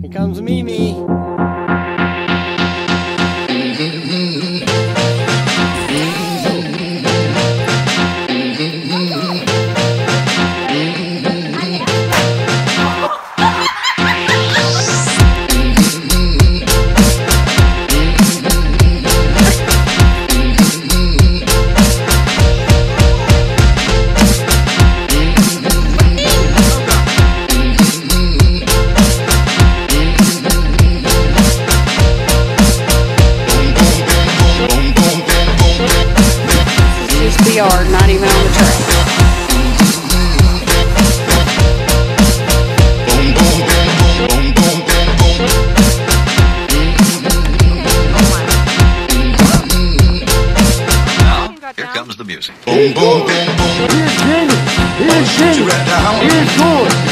Here comes Mimi. Yard, not even on the track. Now, here comes the music. Boom, boom, boom, boom. Here's Jimmy. Here's Jimmy. Here's George.